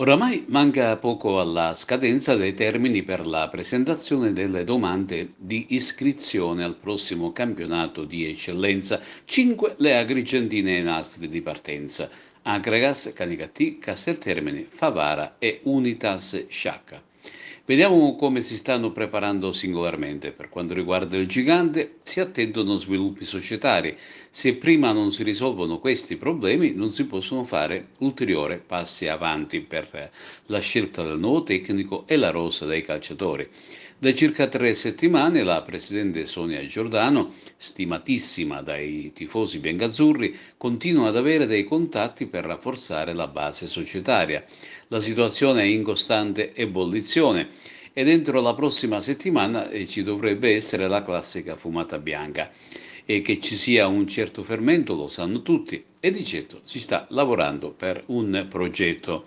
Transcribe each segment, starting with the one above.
Oramai manca poco alla scadenza dei termini per la presentazione delle domande di iscrizione al prossimo campionato di eccellenza. 5 le agrigentine ai nastri di partenza: Akragas, Canicattì, Casteltermini, Favara e Unitas Sciacca. Vediamo come si stanno preparando singolarmente. Per quanto riguarda il gigante, si attendono sviluppi societari. Se prima non si risolvono questi problemi, non si possono fare ulteriori passi avanti per la scelta del nuovo tecnico e la rosa dei calciatori. Da circa 3 settimane la presidente Sonia Giordano, stimatissima dai tifosi biancazzurri, continua ad avere dei contatti per rafforzare la base societaria. La situazione è in costante ebollizione e dentro la prossima settimana ci dovrebbe essere la classica fumata bianca. E che ci sia un certo fermento lo sanno tutti e di certo si sta lavorando per un progetto.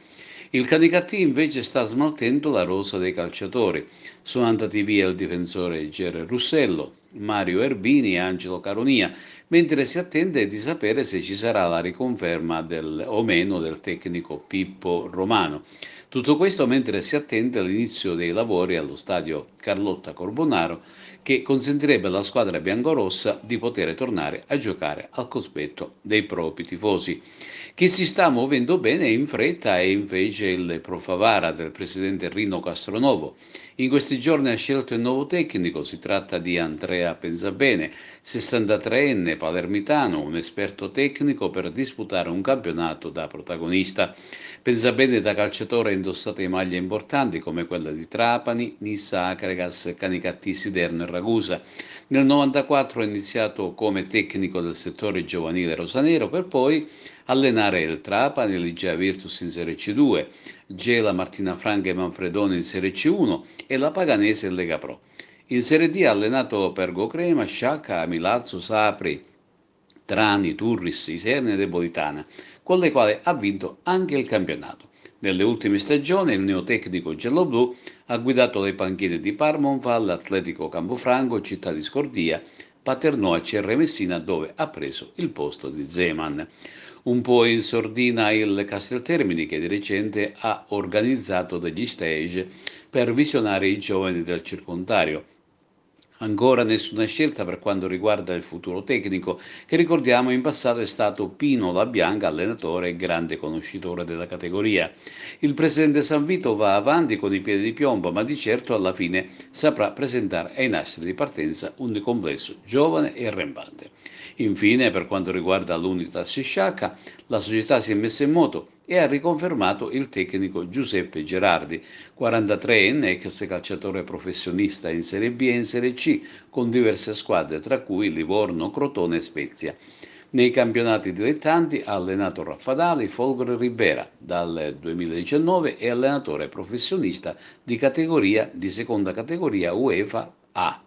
Il Canicattì invece sta smaltendo la rosa dei calciatori. Sono andati via il difensore Ger Russello, Mario Erbini e Angelo Caronia, mentre si attende di sapere se ci sarà la riconferma o meno del tecnico Pippo Romano. Tutto questo mentre si attende l'inizio dei lavori allo stadio Carlotta Corbonaro, che consentirebbe alla squadra biancorossa di poter tornare a giocare al cospetto dei propri tifosi. Chi si sta muovendo bene in fretta è invece il Pro Favara del presidente Rino Castronovo. In questi giorni ha scelto il nuovo tecnico, si tratta di Andrea Pensabene, 63enne palermitano, un esperto tecnico per disputare un campionato da protagonista. Pensabene da calciatore indossate maglie importanti come quella di Trapani, Nissa, Akragas, Canicattì, Siderno e Ragusa. Nel 1994 ha iniziato come tecnico del settore giovanile rosanero per poi allenare il Trapani, l'Igea Virtus in Serie C2, Gela Martina Franca e Manfredone in Serie C1 e la Paganese in Lega Pro. In Serie D ha allenato Pergo Crema, Sciacca, Milazzo, Sapri, Trani, Turris, Isernia e Debolitana, con le quali ha vinto anche il campionato. Nelle ultime stagioni il neotecnico gialloblu ha guidato le panchine di Parmonval, Atletico Campofranco, Città di Scordia, Paternò e Cerre Messina, dove ha preso il posto di Zeman. Un po' in sordina il Casteltermini, che di recente ha organizzato degli stage per visionare i giovani del circondario. Ancora nessuna scelta per quanto riguarda il futuro tecnico, che ricordiamo in passato è stato Pino La Bianca, allenatore e grande conoscitore della categoria. Il presidente San Vito va avanti con i piedi di piombo, ma di certo alla fine saprà presentare ai nastri di partenza un complesso giovane e arrembante. Infine, per quanto riguarda l'Unitas Sciacca, la società si è messa in moto e ha riconfermato il tecnico Giuseppe Gerardi, 43enne, ex calciatore professionista in Serie B e in Serie C, con diverse squadre, tra cui Livorno, Crotone e Spezia. Nei campionati dilettanti ha allenato Raffadali, Folgore e Ribera. Dal 2019 è allenatore professionista di seconda categoria UEFA A.